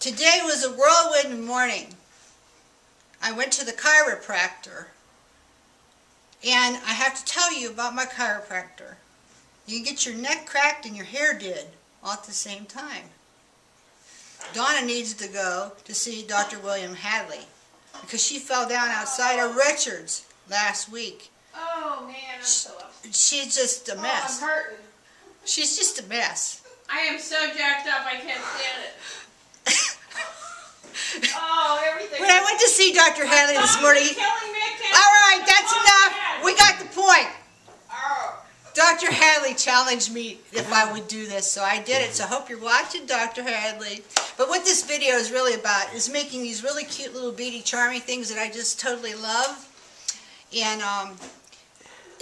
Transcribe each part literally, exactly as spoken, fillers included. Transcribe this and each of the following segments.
Today was a whirlwind morning. I went to the chiropractor, and I have to tell you about my chiropractor. You get your neck cracked and your hair did all at the same time. Donna needs to go to see Doctor William Hadley because she fell down outside of Richards last week. Oh man, I'm so upset. She's just a mess. Oh, I'm hurting. She's just a mess. I am so jacked up, I can't stand it. Oh, everything. When I went to see Doctor Hadley this morning, he... Alright, that's enough. We got the point. Oh. Doctor Hadley challenged me if I would do this, so I did it. So I hope you're watching, Doctor Hadley. But what this video is really about is making these really cute little beady, charming things that I just totally love. And um,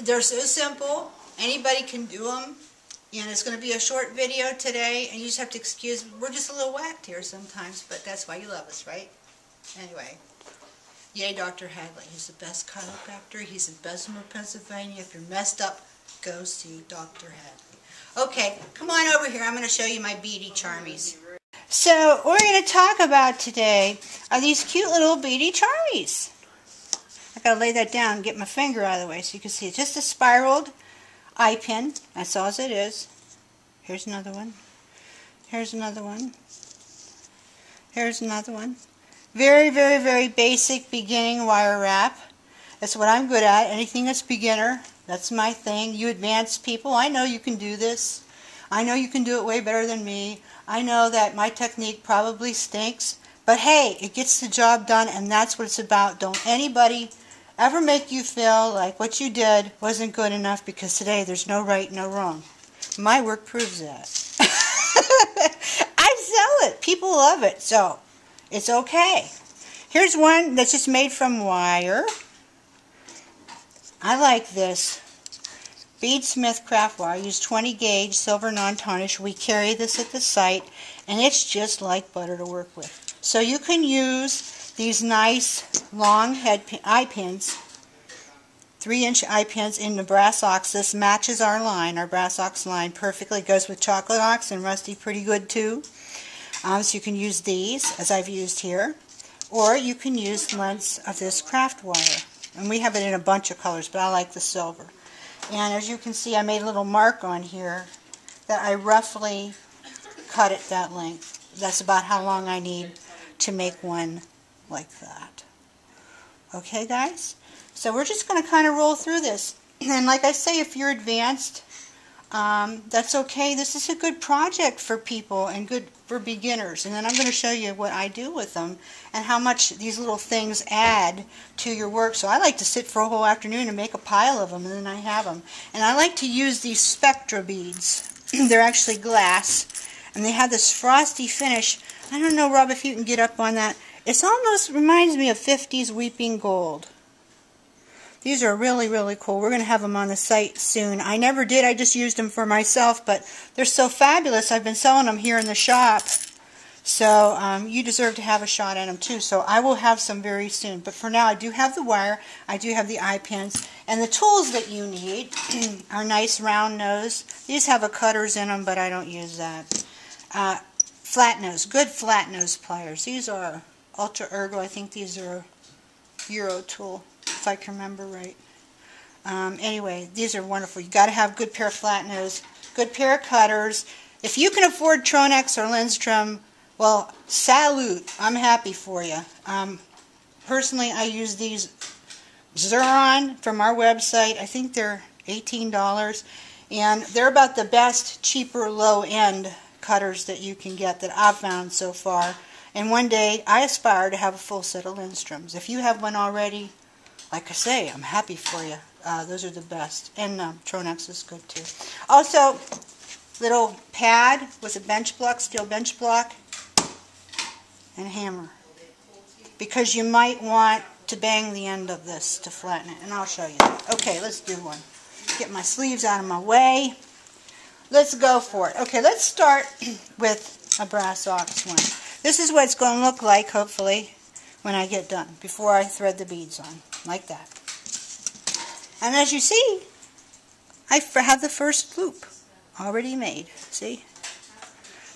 they're so simple. Anybody can do them. And it's going to be a short video today, and you just have to excuse me. We're just a little whacked here sometimes, but that's why you love us, right? Anyway, yay, Doctor Hadley. He's the best chiropractor. He's in Bessemer, Pennsylvania. If you're messed up, go see Doctor Hadley. Okay, come on over here. I'm going to show you my beady charmies. So what we're going to talk about today are these cute little beady charmies. I've got to lay that down and get my finger out of the way so you can see. It's just a spiraled eye pin. That's all as it is. Here's another one. Here's another one. Here's another one. Very, very, very basic beginning wire wrap. That's what I'm good at. Anything that's beginner, that's my thing. You advanced people, I know you can do this. I know you can do it way better than me. I know that my technique probably stinks. But hey, it gets the job done, and that's what it's about. Don't anybody ever make you feel like what you did wasn't good enough, because today there's no right, no wrong. My work proves that. I sell it. People love it, so it's okay. Here's one that's just made from wire. I like this Beadsmith craft wire. I use twenty gauge silver non-tarnish. We carry this at the site, and it's just like butter to work with. So you can use these nice long head pin, eye pins, three inch eye pins in the brass ox. This matches our line, our brass ox line perfectly. Goes with chocolate ox and rusty pretty good too. Um, so you can use these as I've used here, or you can use lengths of this craft wire. And we have it in a bunch of colors, but I like the silver. And as you can see, I made a little mark on here that I roughly cut it that length. That's about how long I need to make one like that. Okay, guys? So we're just going to kind of roll through this. And like I say, if you're advanced, um, that's okay. This is a good project for people and good for beginners. And then I'm going to show you what I do with them and how much these little things add to your work. So I like to sit for a whole afternoon and make a pile of them, and then I have them. And I like to use these Spectra beads. They're actually glass, and they have this frosty finish. I don't know, Rob, if you can get up on that. It almost reminds me of fifties weeping gold. These are really, really cool. We're going to have them on the site soon. I never did. I just used them for myself, but they're so fabulous. I've been selling them here in the shop, so um, you deserve to have a shot at them too. So I will have some very soon. But for now, I do have the wire. I do have the eye pins. And the tools that you need are nice round nose. These have a cutters in them, but I don't use that. Uh, flat nose. Good flat nose pliers. These are Ultra Ergo. I think these are Euro tool, if I can remember right. Um, anyway, these are wonderful. You got to have a good pair of flat nose, good pair of cutters. If you can afford Tronex or Lindstrom, well, salute. I'm happy for you. Um, personally, I use these Xuron from our website. I think they're eighteen dollars, and they're about the best, cheaper, low-end cutters that you can get that I've found so far. And one day, I aspire to have a full set of Lindstroms. If you have one already, like I say, I'm happy for you. Uh, those are the best. And uh, Tronex is good too. Also, little pad with a bench block, steel bench block, and hammer. Because you might want to bang the end of this to flatten it. And I'll show you that. Okay, let's do one. Get my sleeves out of my way. Let's go for it. Okay, let's start with a brass ox one. This is what it's going to look like, hopefully, when I get done, before I thread the beads on, like that. And as you see, I have the first loop already made, see?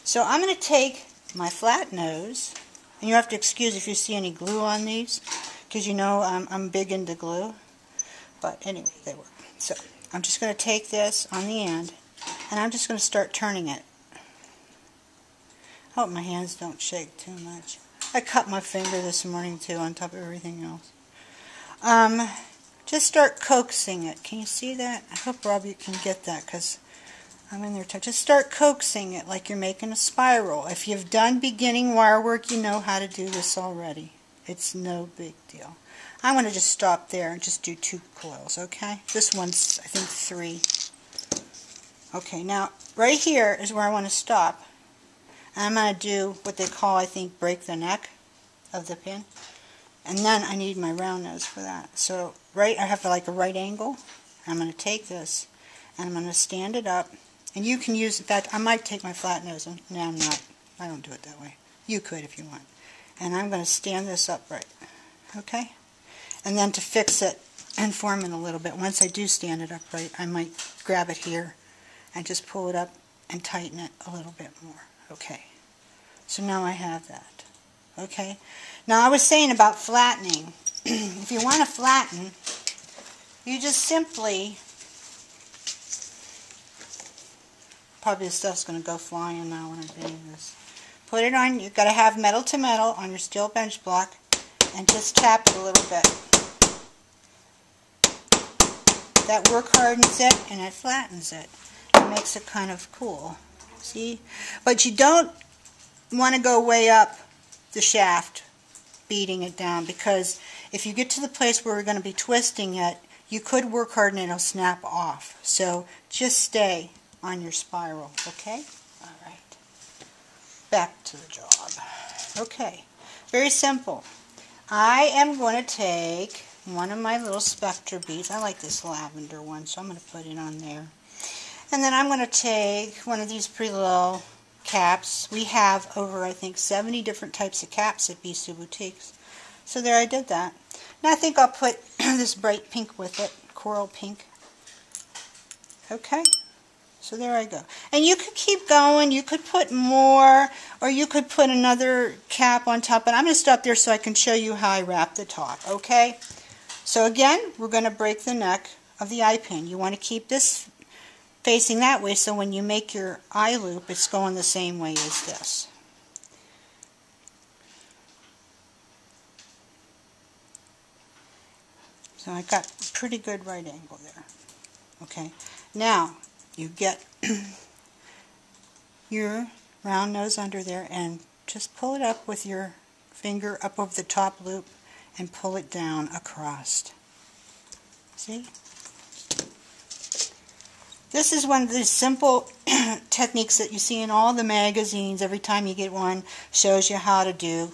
So I'm going to take my flat nose. And you have to excuse if you see any glue on these, because you know I'm, I'm big into glue. But anyway, they work. So I'm just going to take this on the end, and I'm just going to start turning it. I hope my hands don't shake too much. I cut my finger this morning too, on top of everything else. Um, just start coaxing it. Can you see that? I hope Robbie can get that, because I'm in there. Just start coaxing it like you're making a spiral. If you've done beginning wire work, you know how to do this already. It's no big deal. I'm going to just stop there and just do two coils, okay? This one's, I think, three. Okay, now right here is where I want to stop. I'm going to do what they call, I think, break the neck of the pin. And then I need my round nose for that. So right, I have like a right angle. I'm going to take this and I'm going to stand it up. And you can use, in fact, I might take my flat nose, and no, I'm not, I don't do it that way. You could if you want. And I'm going to stand this upright, okay? And then to fix it and form it a little bit, once I do stand it upright, I might grab it here and just pull it up and tighten it a little bit more, okay? So now I have that, okay? Now I was saying about flattening. If you want to flatten, you just simply... Probably the stuff's going to go flying now when I'm doing this. Put it on, you've got to have metal to metal on your steel bench block, and just tap it a little bit. That work hardens it and it flattens it. It makes it kind of cool. See? But you don't want to go way up the shaft beating it down, because if you get to the place where we're going to be twisting it, you could work hard and it'll snap off. So just stay on your spiral, okay? All right. Back to the job. Okay. Very simple. I am going to take one of my little Spectra beads. I like this lavender one, so I'm going to put it on there. And then I'm going to take one of these pretty little caps. We have over, I think, seventy different types of caps at B'Sue Boutiques. So there, I did that. And I think I'll put this bright pink with it, coral pink. Okay. So there I go. And you could keep going. You could put more, or you could put another cap on top. But I'm going to stop there so I can show you how I wrap the top, okay? So again, we're going to break the neck of the eye pin. You want to keep this facing that way so when you make your eye loop, it's going the same way as this. So I've got a pretty good right angle there. Okay. Now, you get your round nose under there and just pull it up with your finger up over the top loop and pull it down across. See? This is one of the simple techniques that you see in all the magazines. Every time you get one, shows you how to do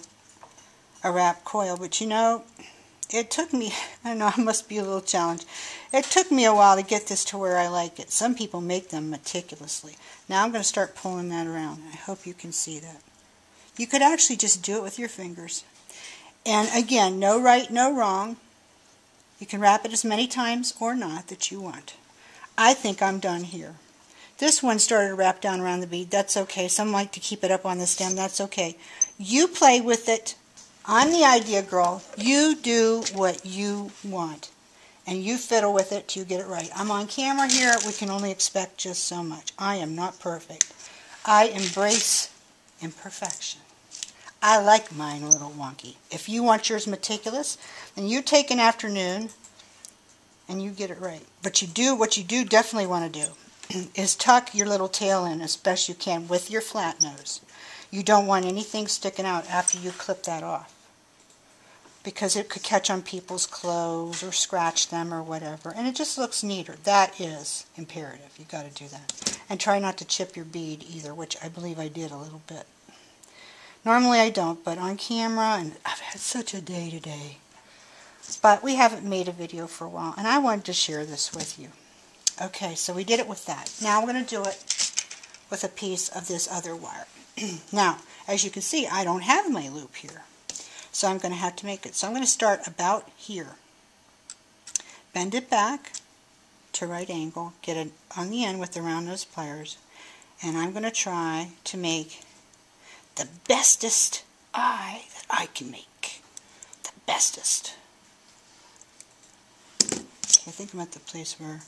a wrap coil. But you know, it took me, I don't know, I must be a little challenged. It took me a while to get this to where I like it. Some people make them meticulously. Now I'm going to start pulling that around. I hope you can see that. You could actually just do it with your fingers. And again, no right, no wrong. You can wrap it as many times or not that you want. I think I'm done here. This one started to wrap down around the bead. That's okay. Some like to keep it up on the stem. That's okay. You play with it. I'm the idea girl. You do what you want. And you fiddle with it till you get it right. I'm on camera here. We can only expect just so much. I am not perfect. I embrace imperfection. I like mine a little wonky. If you want yours meticulous, then you take an afternoon and you get it right. But you do what you do definitely want to do is tuck your little tail in as best you can with your flat nose. You don't want anything sticking out after you clip that off, because it could catch on people's clothes or scratch them or whatever. And it just looks neater. That is imperative. You've got to do that. And try not to chip your bead either, which I believe I did a little bit. Normally I don't, but on camera, and I've had such a day today. But we haven't made a video for a while, and I wanted to share this with you. Okay, so we did it with that. Now we're going to do it with a piece of this other wire. Now, as you can see, I don't have my loop here. So I'm going to have to make it. So I'm going to start about here. Bend it back to right angle. Get it on the end with the round nose pliers. And I'm going to try to make the bestest eye that I can make. The bestest. I think I'm at the place where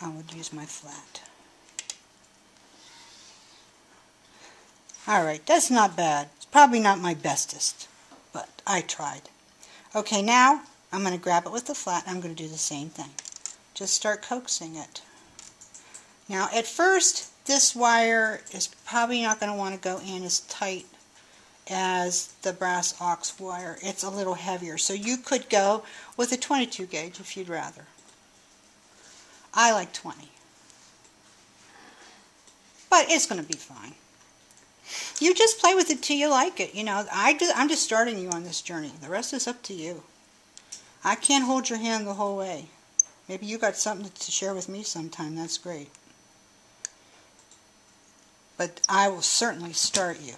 I would use my flat. Alright, that's not bad. It's probably not my bestest, but I tried. Okay, now I'm going to grab it with the flat and I'm going to do the same thing. Just start coaxing it. Now at first this wire is probably not going to want to go in as tight as the brass ox wire. It's a little heavier, so you could go with a twenty-two gauge if you'd rather. I like twenty, but it's going to be fine. You just play with it till you like it. You know, I do, I'm just starting you on this journey. The rest is up to you. I can't hold your hand the whole way. Maybe you got something to share with me sometime. That's great. But I will certainly start you.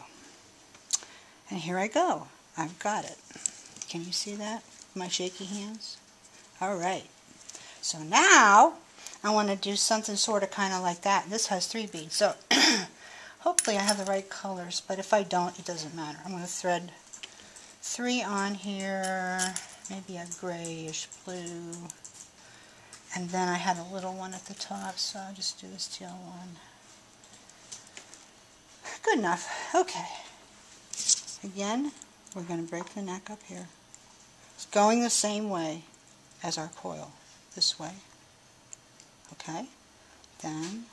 And here I go. I've got it. Can you see that? My shaky hands? All right. So now I want to do something sort of kind of like that. This has three beads. So hopefully I have the right colors, but if I don't, it doesn't matter. I'm going to thread three on here, maybe a grayish blue. And then I had a little one at the top, so I'll just do this teal one. Good enough. Okay. Again, we're going to break the neck up here. It's going the same way as our coil, this way. Okay? Then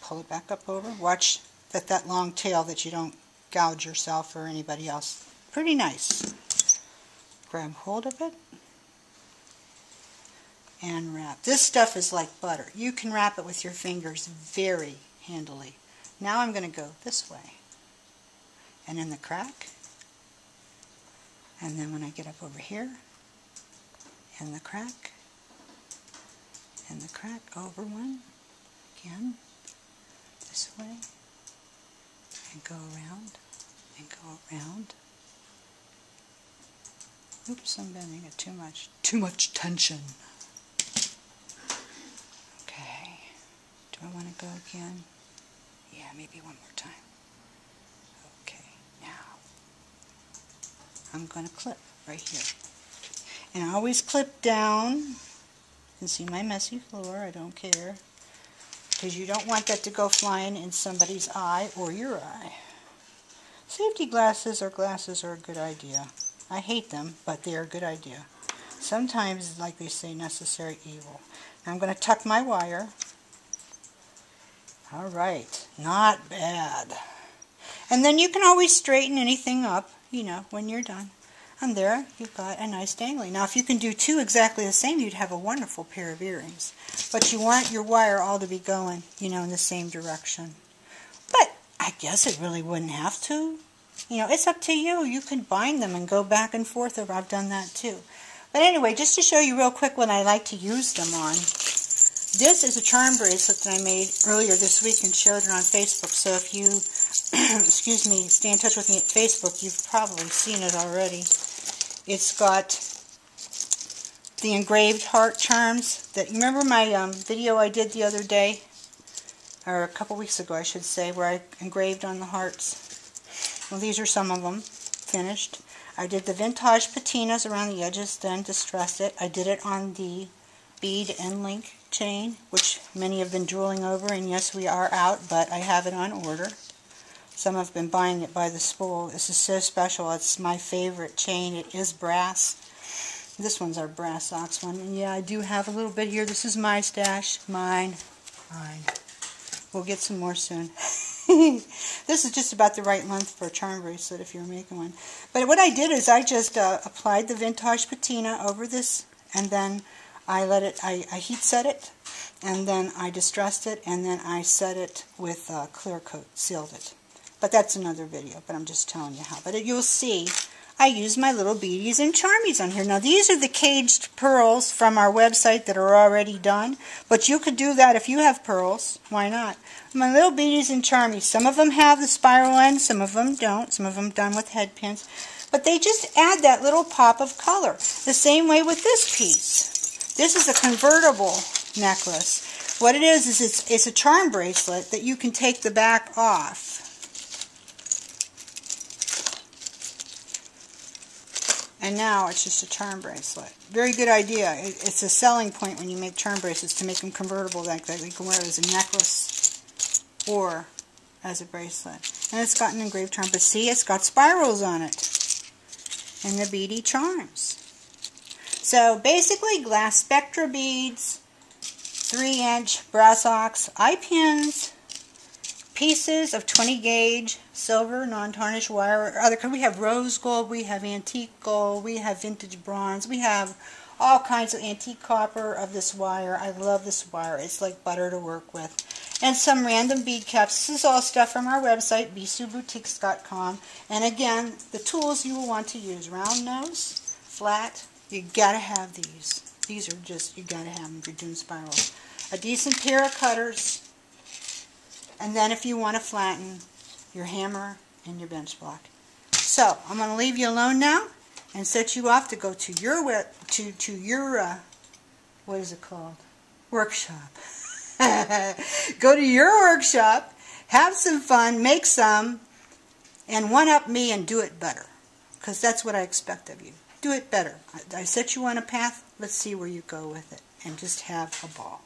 pull it back up over. Watch that that long tail that you don't gouge yourself or anybody else. Pretty nice. Grab hold of it and wrap. This stuff is like butter. You can wrap it with your fingers very handily. Now I'm going to go this way and in the crack, and then when I get up over here, in the crack, in the crack, over one, again, this way, and go around, and go around. Oops, I'm bending it too much. Too much tension. Okay. Do I want to go again? Yeah, maybe one more time. Okay, now I'm going to clip right here. And I always clip down. You can see my messy floor, I don't care. Because you don't want that to go flying in somebody's eye or your eye. Safety glasses or glasses are a good idea. I hate them, but they are a good idea. Sometimes, like they say, necessary evil. Now I'm going to tuck my wire. All right, not bad. And then you can always straighten anything up, you know, when you're done. And there, you've got a nice dangling. Now, if you can do two exactly the same, you'd have a wonderful pair of earrings. But you want your wire all to be going, you know, in the same direction. But I guess it really wouldn't have to. You know, it's up to you. You can bind them and go back and forth over. I've done that too. But anyway, just to show you real quick what I like to use them on. This is a charm bracelet that I made earlier this week and showed it on Facebook. So if you, excuse me, stay in touch with me at Facebook, you've probably seen it already. It's got the engraved heart charms that, remember my um, video I did the other day, or a couple weeks ago I should say, where I engraved on the hearts? Well, these are some of them finished. I did the vintage patinas around the edges, then distressed it. I did it on the bead and link chain, which many have been drooling over, and yes, we are out, but I have it on order. Some have been buying it by the spool. This is so special. It's my favorite chain. It is brass. This one's our brass ox one. And yeah, I do have a little bit here. This is my stash. Mine. Mine. We'll get some more soon. This is just about the right length for a charm bracelet if you're making one. But what I did is I just uh, applied the vintage patina over this, and then I let it, I, I heat set it, and then I distressed it, and then I set it with uh, clear coat, sealed it. But that's another video, but I'm just telling you how. But it, you'll see, I use my little beadies and charmies on here. Now, these are the caged pearls from our website that are already done. But you could do that if you have pearls. Why not? My little beadies and charmies. Some of them have the spiral end. Some of them don't. Some of them done with head pins. But they just add that little pop of color. The same way with this piece. This is a convertible necklace. What it is, is it's, it's a charm bracelet that you can take the back off. And now it's just a charm bracelet. Very good idea. It, it's a selling point when you make charm bracelets to make them convertible like that. You can wear it as a necklace or as a bracelet. And it's got an engraved charm, but see, it's got spirals on it. And the beady charms. So basically glass spectra beads, three inch brass ox eye pins, pieces of twenty gauge silver non-tarnished wire or other. We have rose gold, we have antique gold, we have vintage bronze, we have all kinds of antique copper of this wire. I love this wire. It's like butter to work with. And some random bead caps. This is all stuff from our website, B sue boutiques dot com. And again, the tools you will want to use. Round nose, flat. You gotta have these. These are just, you gotta have them if you're doing spirals. A decent pair of cutters. And then if you want to flatten, your hammer and your bench block. So, I'm going to leave you alone now and set you off to go to your, to, to your uh, what is it called? Workshop. Go to your workshop, have some fun, make some, and one-up me and do it better. Because that's what I expect of you. Do it better. I, I set you on a path. Let's see where you go with it. And just have a ball.